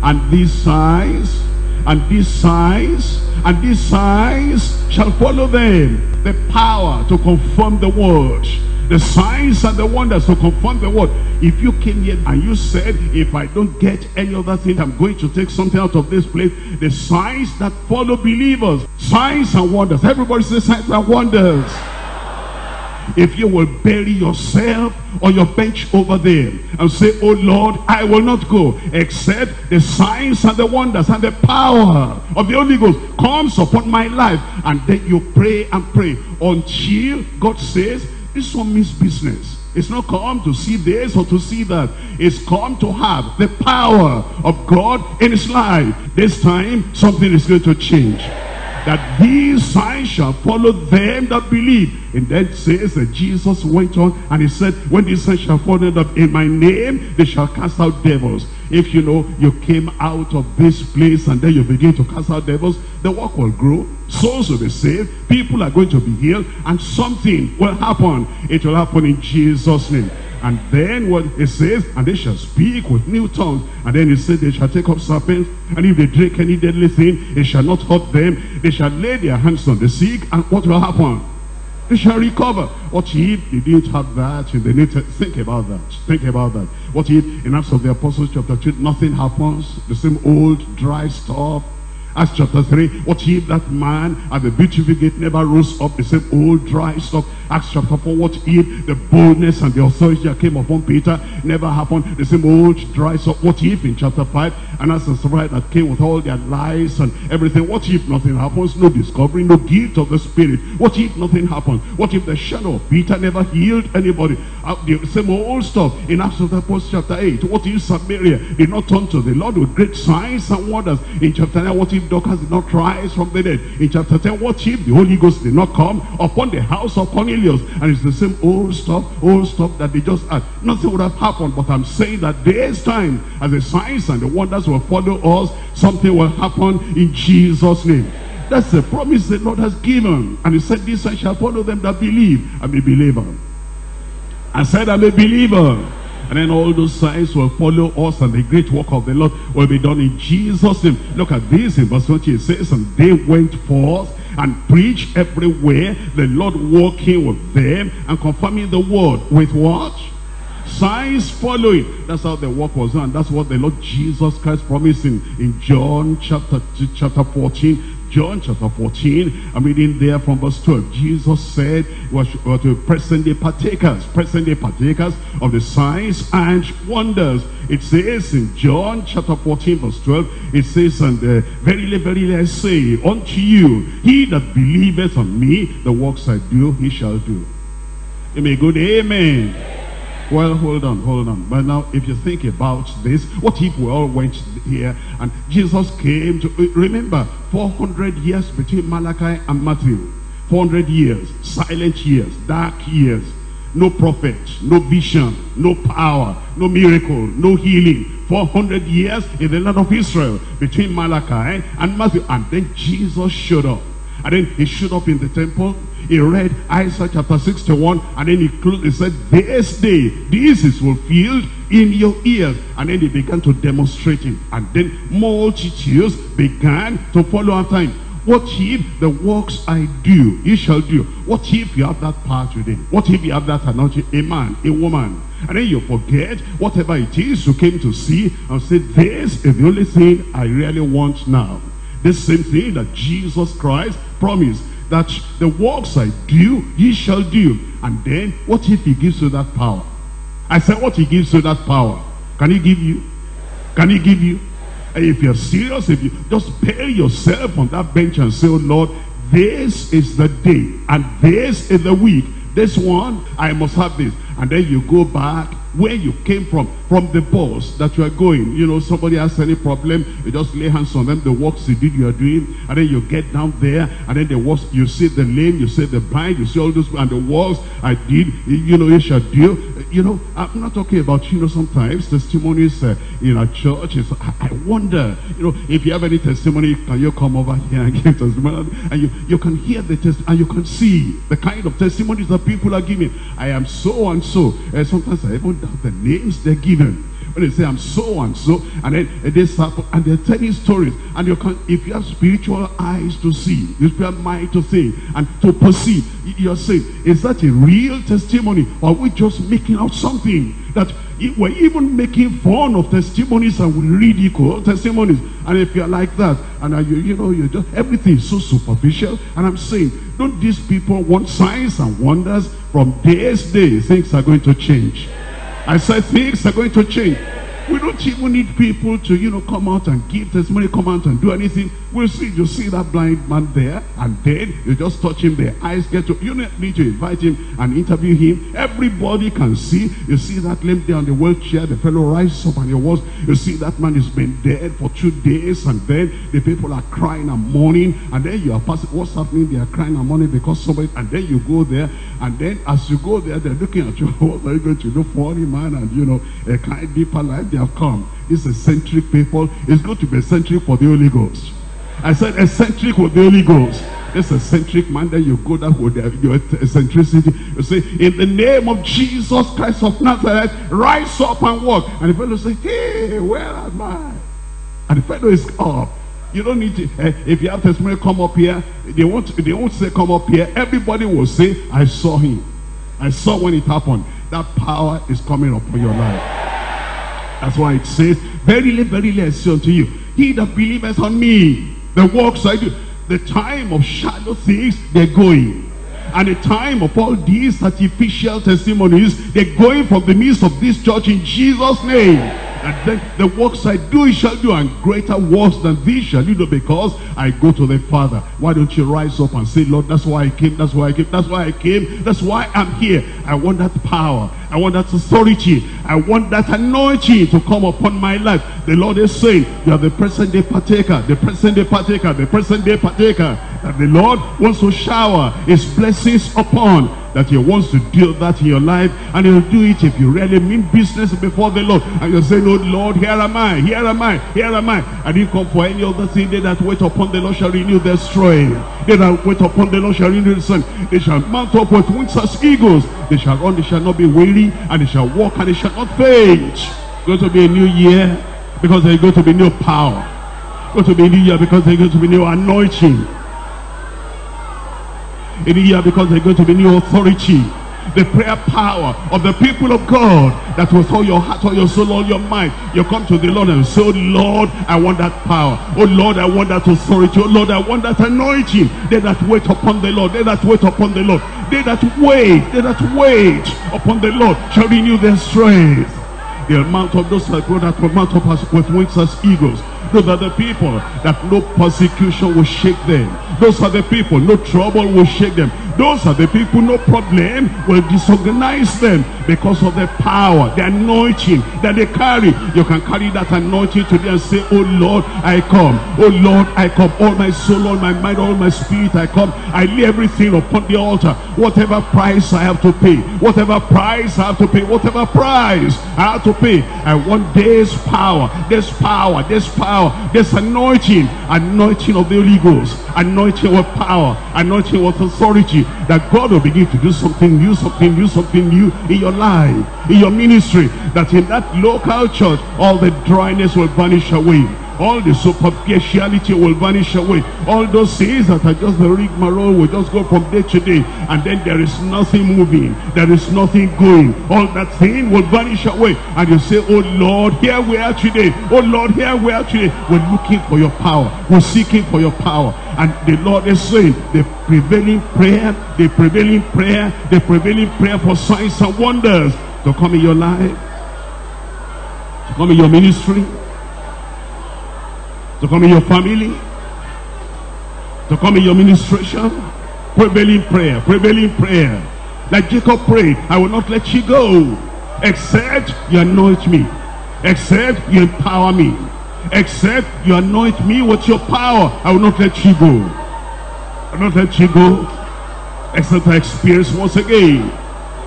and these signs, and these signs, and these signs shall follow them. The power to confirm the word. The signs and the wonders to confirm the word. If you came here and you said, if I don't get any other thing, I'm going to take something out of this place. The signs that follow believers. Signs and wonders. Everybody say signs and wonders. If you will bury yourself on your bench over there and say, "Oh Lord, I will not go except the signs and the wonders and the power of the Holy Ghost comes upon my life," and then you pray and pray until God says, "This one means business. It's not come to see this or to see that. It's come to have the power of God in his life. This time something is going to change." That these signs shall follow them that believe. And that says that Jesus went on and he said, "When these signs shall follow them in my name, they shall cast out devils." If you know you came out of this place and then you begin to cast out devils, the work will grow, souls will be saved, people are going to be healed, and something will happen. It will happen in Jesus' name. And then what it says, "And they shall speak with new tongues." And then it says, "They shall take up serpents, and if they drink any deadly thing, it shall not hurt them. They shall lay their hands on the sick," and what will happen? They shall recover. What if they didn't have that? They need to think about that. Think about that. What if in Acts of the Apostles chapter two, nothing happens? The same old dry stuff. Acts chapter three, what if that man at the beautiful gate never rose up? The same old dry stuff. Acts chapter four, what if the boldness and the authority that came upon Peter never happened? The same old dry stuff. What if in chapter five, Annas and Sapphira that came with all their lies and everything? What if nothing happens? No discovery, no gift of the Spirit. What if nothing happens? What if the shadow of Peter never healed anybody? The same old stuff in Acts of the Apostles chapter eight. What if Samaria did not turn to the Lord with great signs and wonders? In chapter nine, what if Dorcas did not rise from the dead? In chapter ten, what if the Holy Ghost did not come upon the house of Cornelius? And it's the same old stuff, old stuff that they just had. Nothing would have happened. But I'm saying that this time, as the signs and the wonders will follow us, something will happen in Jesus' name. That's the promise the Lord has given. And he said, "This I shall follow them that believe." I'm a believer. I said I'm a believer. And then all those signs will follow us, and the great work of the Lord will be done in Jesus' name. Look at this in verse twenty. It says, "And they went forth and preached everywhere, the Lord walking with them and confirming the word." With what? Signs following. That's how the work was done. That's what the Lord Jesus Christ promised in, in John chapter two, chapter fourteen. John chapter fourteen, I'm reading there from verse twelve. Jesus said, "We are to present day partakers, present day partakers of the signs and wonders." It says in John chapter fourteen, verse twelve, it says, "And uh, verily, verily, I say unto you, he that believeth on me, the works I do, he shall do." You may go, amen. Well, hold on, hold on. But now, if you think about this, what if we all went here and Jesus came to... Remember, four hundred years between Malachi and Matthew. four hundred years, silent years, dark years. No prophet, no vision, no power, no miracle, no healing. four hundred years in the land of Israel between Malachi and Matthew. And then Jesus showed up. And then he showed up in the temple. He read Isaiah chapter sixty-one, and then he closed. He said, "This day, this is fulfilled in your ears." And then he began to demonstrate it. And then multitudes began to follow after him. What if the works I do, you shall do? What if you have that power today? What if you have that anointing? A man, a woman. And then you forget whatever it is you came to see and say, "This is the only thing I really want now." This same thing that Jesus Christ promised. that the works I do, ye shall do. And then, what if he gives you that power? I said, what he gives you that power? Can he give you? Can he give you? And if you're serious, if you just bear yourself on that bench and say, oh Lord, this is the day, and this is the week. This one, I must have this. And then you go back where you came from, from the bus that you are going. You know, somebody has any problem, you just lay hands on them, the works you did, you are doing. And then you get down there, and then the works, you see the lame, you see the blind, you see all those, and the works I did, you know, you shall do. You know, I'm not talking about, you know, sometimes testimonies uh, in our church. Is, I, I wonder, you know, if you have any testimony, can you come over here and give testimony? And you, you can hear the testimony, and you can see the kind of testimonies that people are giving. I am so and so. Uh, sometimes I even doubt the names they're given. When they say I'm so and so, and then uh, they start, and they're telling stories. And you can, if you have spiritual eyes to see, you spiritual mind to think and to perceive, you're saying, is that a real testimony, or are we just making out something? That it, we're even making fun of testimonies and we ridicule testimonies. And if you're like that, and uh, you, you know, you just, everything is so superficial. And I'm saying, don't these people want signs and wonders? From this day, things are going to change. I said things are going to change. We don't even need people to, you know, come out and give testimony, come out and do anything. We'll see, you see that blind man there, and then you just touch him, their eyes get to, you don't need to invite him and interview him. Everybody can see. You see that limp there on the wheelchair, the fellow rises up and he was, you see that man has been dead for two days, and then the people are crying and mourning, and then you are passing, what's happening? They are crying and mourning because somebody, and then you go there, and then as you go there, they're looking at you, what are you going to do for any man? And you know, a kind deeper life, they have come. It's eccentric people. It's going to be eccentric for the Holy Ghost. I said eccentric with the Holy Ghost. This eccentric man, then you go that with your eccentricity. You say, in the name of Jesus Christ of Nazareth, rise up and walk. And the fellow say, hey, where am I? And the fellow is up. You don't need to, uh, if you have testimony, come up here. They won't, they won't say come up here. Everybody will say, I saw him. I saw when it happened. That power is coming upon your life. That's why it says, verily, verily, I say unto you, he that believeth on me, the works I do, the time of shadow things, they're going. And the time of all these artificial testimonies, they're going from the midst of this church in Jesus' name. And then the works I do, he shall do, and greater works than these shall you do, because I go to the Father. Why don't you rise up and say, Lord, that's why I came, that's why I came, that's why I came, that's why I'm here. I want that power. I want that authority. I want that anointing to come upon my life. The Lord is saying, you are the present day partaker, the present day partaker, the present day partaker. That the Lord wants to shower his blessings upon. That he wants to do that in your life. And he'll do it if you really mean business before the Lord. And you'll say, oh Lord, here am I, here am I, here am I. And you come for any other thing. They that wait upon the Lord shall renew their strength. They that wait upon the Lord shall renew their strength. They shall mount up with wings as eagles. They shall run, they shall not be weary. And they shall walk and they shall not faint. It's going to be a new year because there's going to be new power. It's going to be a new year because there's going to be new anointing. A new year because there's going to be new authority. The prayer power of the people of God, that with all your heart, all your soul, all your mind, you come to the Lord and say, oh Lord, I want that power. Oh Lord, I want that authority. Oh Lord, I want that anointing. They that wait upon the Lord, they that wait upon the Lord, they that wait, they that wait upon the Lord shall renew their strength. They'll mount up, those that go that will mount up as, with wings as eagles. Those are the people that no persecution will shake them. Those are the people no trouble will shake them. Those are the people no problem will disorganize them, because of the power, the anointing that they carry. You can carry that anointing today and say, oh Lord, I come. Oh Lord, I come. All my soul, all my mind, all my spirit, I come. I lay everything upon the altar. Whatever price I have to pay. Whatever price I have to pay. Whatever price I have to pay. I want this power, this power, this power, this anointing. Anointing of the Holy Ghost. Anointing with power. Anointing with authority. That God will begin to do something new, something new, something new in your life, in your ministry. That in that local church, all the dryness will vanish away. All the superficiality will vanish away. All those things that are just the rigmarole will just go from day to day, and then there is nothing moving, there is nothing going. All that thing will vanish away, and you say, oh Lord, here we are today. Oh Lord, here we are today. We're looking for your power, we're seeking for your power. And the Lord is saying, the prevailing prayer, the prevailing prayer, the prevailing prayer for signs and wonders to come in your life, to come in your ministry, to come in your family, to come in your ministration. Prevailing prayer, prevailing prayer. Like Jacob prayed, I will not let you go except you anoint me, except you empower me, except you anoint me with your power. I will not let you go. I will not let you go except I experience once again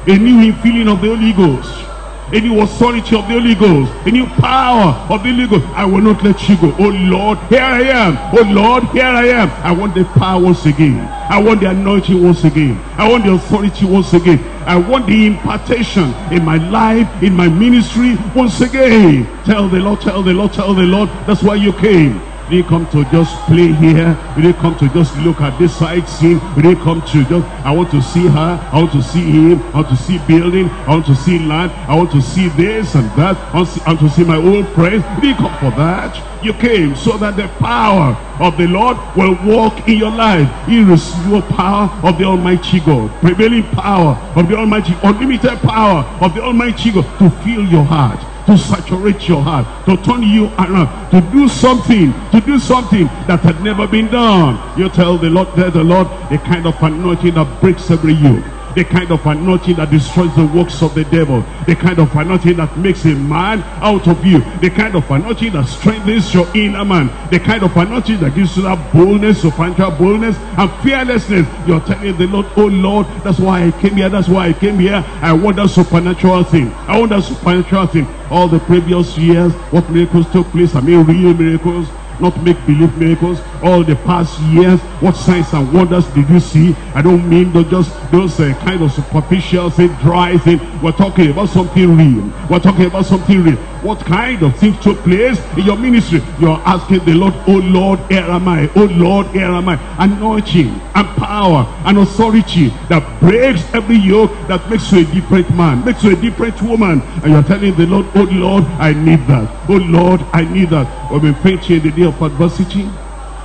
a new infilling of the Holy Ghost, a new authority of the Holy Ghost, a new power of the Holy Ghost. I will not let you go. Oh Lord, here I am. Oh Lord, here I am. I want the power once again. I want the anointing once again. I want the authority once again. I want the impartation in my life, in my ministry once again. Tell the Lord, tell the Lord, tell the Lord. That's why you came. You didn't come to just play here. You didn't come to just look at this side scene. You didn't come to just, I want to see her, I want to see him, I want to see building, I want to see land, I want to see this and that, I want to see, I want to see my old friends. You didn't come for that. You came so that the power of the Lord will walk in your life. It is your power of the Almighty God, prevailing power of the Almighty, unlimited power of the Almighty God to fill your heart, to saturate your heart, to turn you around, to do something, to do something that had never been done. You tell the Lord, tell the Lord, the kind of anointing that breaks every yoke, the kind of anointing that destroys the works of the devil, the kind of anointing that makes a man out of you, the kind of anointing that strengthens your inner man, the kind of anointing that gives you that boldness, supernatural boldness and fearlessness. You're telling the Lord, oh Lord, that's why I came here, that's why I came here. I want that supernatural thing, I want that supernatural thing. All the previous years, what miracles took place? I mean, real miracles, not make-believe miracles. All the past years, what signs and wonders did you see? I don't mean those, just those uh, kind of superficial, say, dry thing. We're talking about something real. We're talking about something real. What kind of things took place in your ministry? You're asking the Lord, oh Lord, here am I. Oh Lord, here am I. Anointing and power and authority that breaks every yoke, that makes you a different man, makes you a different woman. And you're telling the Lord, oh Lord, I need that. Oh Lord, I need that. We've been fainting in the day of adversity.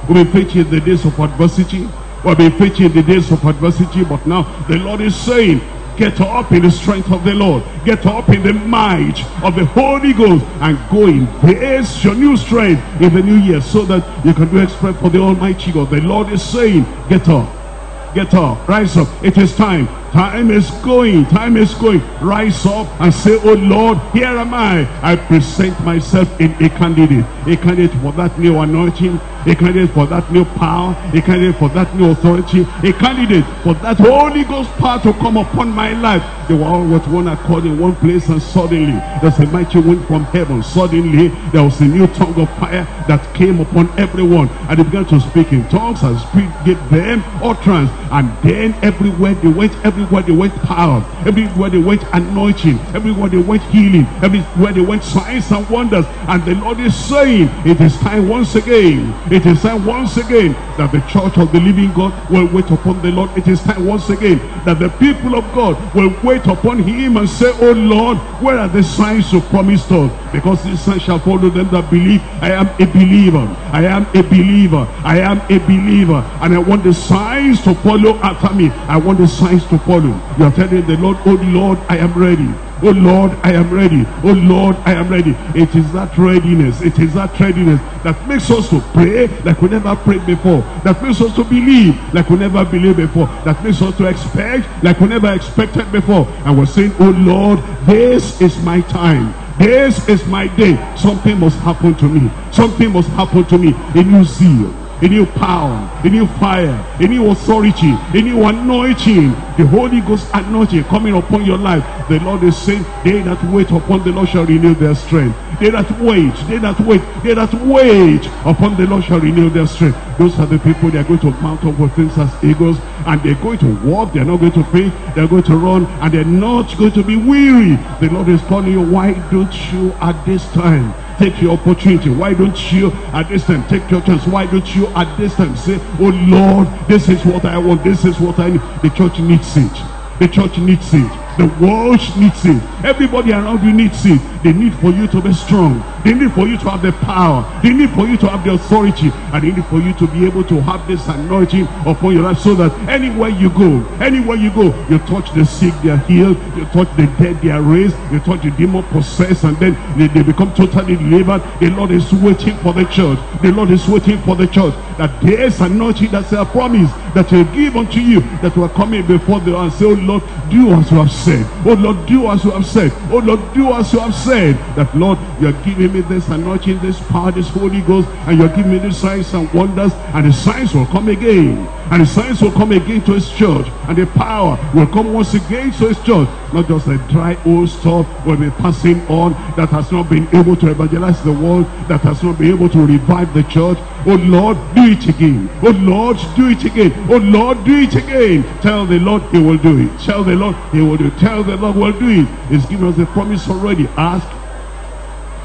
We've been fainting in the days of adversity. We've been fainting in the days of adversity. But now the Lord is saying, get up in the strength of the Lord, get up in the might of the Holy Ghost, and go in this your new strength in the new year, so that you can do express for the Almighty God. The Lord is saying, get up, get up, rise up. It is time. Time is going, time is going. Rise up and say, oh Lord, here am I. I present myself in a candidate, a candidate for that new anointing, a candidate for that new power, a candidate for that new authority, a candidate for that Holy Ghost power to come upon my life. They were all with one accord in one place, and suddenly there's a mighty wind from heaven. Suddenly there was a new tongue of fire that came upon everyone, and they began to speak in tongues and speak, gave them utterance. And then everywhere they went, every Everywhere they went power, everywhere they went anointing, everywhere they went healing, everywhere they went signs and wonders. And the Lord is saying, it is time once again, it is time once again that the church of the living God will wait upon the Lord. It is time once again that the people of God will wait upon him and say, oh Lord, where are the signs you promised us? Because these signs shall follow them that believe. I am a believer, I am a believer, I am a believer, and I want the signs to follow after me. I want the signs to follow. You are telling the Lord, oh Lord, I am ready. Oh Lord, I am ready. Oh Lord, I am ready. It is that readiness, it is that readiness that makes us to pray like we never prayed before, that makes us to believe like we never believed before, that makes us to expect like we never expected before. And we're saying, oh Lord, this is my time, this is my day. Something must happen to me, something must happen to me. A new zeal, a new power, a new fire, a new authority, a new anointing, the Holy Ghost anointing coming upon your life. The Lord is saying, they that wait upon the Lord shall renew their strength. They that wait, they that wait, they that wait upon the Lord shall renew their strength. Those are the people that are going to mount up with things as eagles, and they're going to walk, they're not going to faint, they're going to run, and they're not going to be weary. The Lord is calling you, why don't you at this time Take your opportunity. Why don't you at this time take your chance? Why don't you at this time say, oh Lord, this is what I want, this is what I need? The church needs it. The church needs it. The world needs it. Everybody around you needs it. They need for you to be strong. They need for you to have the power. They need for you to have the authority. And they need for you to be able to have this anointing upon your life, so that anywhere you go, anywhere you go, you touch the sick, they are healed. You touch the dead, they are raised. You touch the demon possessed, and then they, they become totally delivered. The Lord is waiting for the church. The Lord is waiting for the church. That there is anointing, that's a promise that He'll give unto you, that we are coming before the Lord and say, oh Lord, do as you have said. Oh Lord, do as you have said. Oh Lord, do as you have said. That Lord, you are giving me this anointing, this power, this Holy Ghost, and you are giving me the signs and wonders, and the signs will come again, and the signs will come again to His church, and the power will come once again to His church. Not just a dry old stuff will be passing on that has not been able to evangelize the world, that has not been able to revive the church. Oh Lord, do it again. Oh Lord, do it again. Oh Lord, do it again. Tell the Lord He will do it. Tell the Lord He will do it. Tell the Lord will do it. He's given us the promise already. Ask,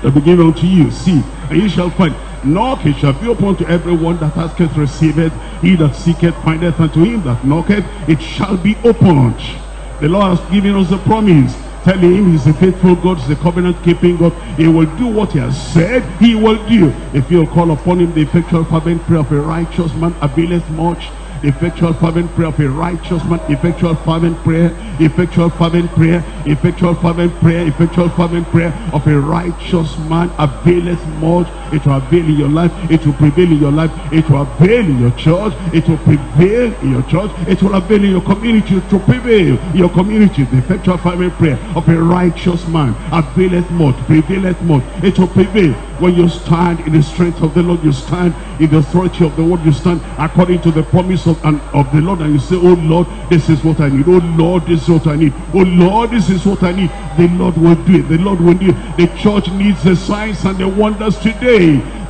that will be given unto you. See, and you shall find. Knock, it shall be open to everyone that asketh, receiveth. He that seeketh, findeth, and to him that knocketh, it shall be opened. The Lord has given us the promise. Tell him He's a faithful God, He's a covenant keeping God. He will do what He has said He will do. If you'll call upon Him, the effectual fervent prayer of a righteous man availeth much. Effectual fervent prayer of a righteous man, effectual fervent prayer, effectual fervent prayer, effectual fervent prayer, effectual fervent prayer of a righteous man availeth much. It will avail in your life, it will prevail in your life, it will avail in your church, it will prevail in your church, it will avail in your community, to prevail in your community. The effectual fervent prayer of a righteous man availeth much, prevaileth much, it will prevail. When you stand in the strength of the Lord, you stand in the authority of the word, you stand according to the promise of, and, of the Lord, and you say, oh Lord, this is what I need. Oh Lord, this is what I need. Oh Lord, this is what I need. The Lord will do it. The Lord will do it. The church needs the signs and the wonders today.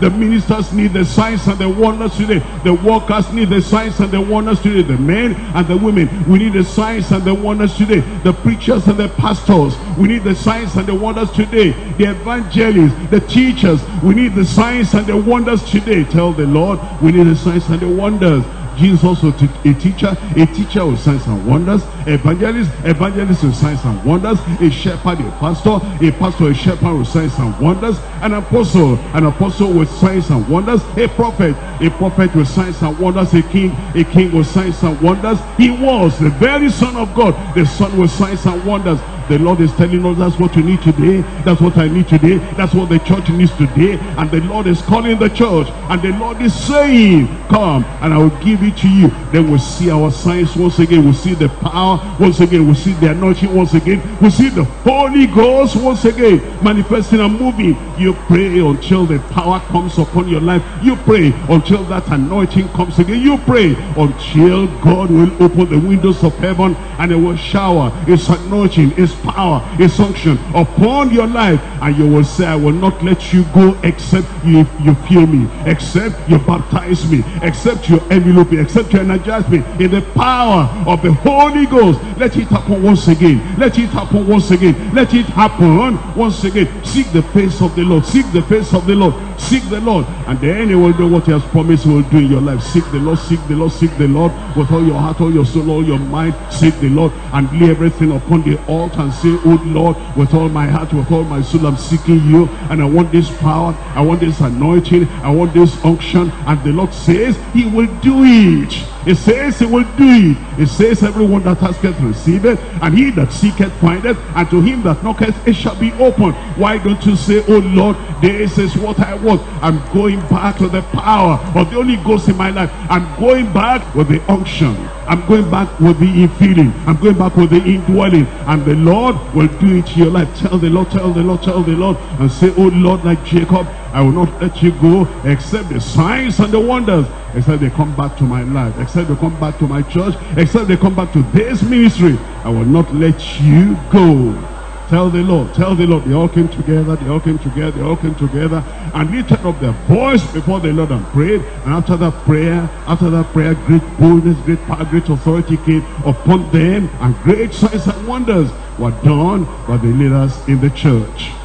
The ministers need the signs and the wonders today. The workers need the signs and the wonders today. The men and the women, we need the signs and the wonders today. The preachers and the pastors, we need the signs and the wonders today. The evangelists, the teachers, we need the signs and the wonders today. Tell the Lord, we need the signs and the wonders. Jesus also a teacher, a teacher with signs and wonders, evangelist, evangelist with signs and wonders, a shepherd, a pastor, a pastor, a shepherd with signs and wonders, an apostle, an apostle with signs and wonders, a prophet, a prophet with signs and wonders, a king, a king with signs and wonders. He was the very Son of God, the Son with signs and wonders. The Lord is telling us that's what you need today, that's what I need today, that's what the church needs today. And the Lord is calling the church, and the Lord is saying, come and I will give it to you. Then we'll see our signs once again, we'll see the power once again, we'll see the anointing once again, we'll see the Holy Ghost once again manifesting and moving. You pray until the power comes upon your life. You pray until that anointing comes again. You pray until God will open the windows of heaven and it will shower His anointing, His power, His sanction upon your life, and you will say, I will not let you go except you, you fill me, except you baptize me, except you envelop me, except you energize me in the power of the Holy Ghost. Let it happen once again. Let it happen once again. Let it happen once again. Seek the face of the Lord. Seek the face of the Lord. Seek the Lord, and then He will do what He has promised He will do in your life. Seek the Lord. Seek the Lord. Seek the Lord with all your heart, all your soul, all your mind. Seek the Lord and lay everything upon the altar. And say, oh Lord, with all my heart, with all my soul, I'm seeking you, and I want this power, I want this anointing, I want this unction. And the Lord says He will do it. He says He will do it. He says everyone that asketh receiveth, and he that seeketh findeth, and to him that knocketh it shall be open. Why don't you say, oh Lord, this is what I want. I'm going back to the power of the Holy Ghost in my life. I'm going back with the unction. I'm going back with the infilling. I'm going back with the indwelling. And the Lord will do it in your life. Tell the Lord, tell the Lord, tell the Lord, and say, oh Lord, like Jacob, I will not let you go except the signs and the wonders, except they come back to my life, except they come back to my church, except they come back to this ministry. I will not let you go. Tell the Lord, tell the Lord. They all came together, they all came together, they all came together, and lifted up their voice before the Lord and prayed. And after that prayer, after that prayer, great boldness, great power, great authority came upon them, and great signs and wonders were done by the leaders in the church.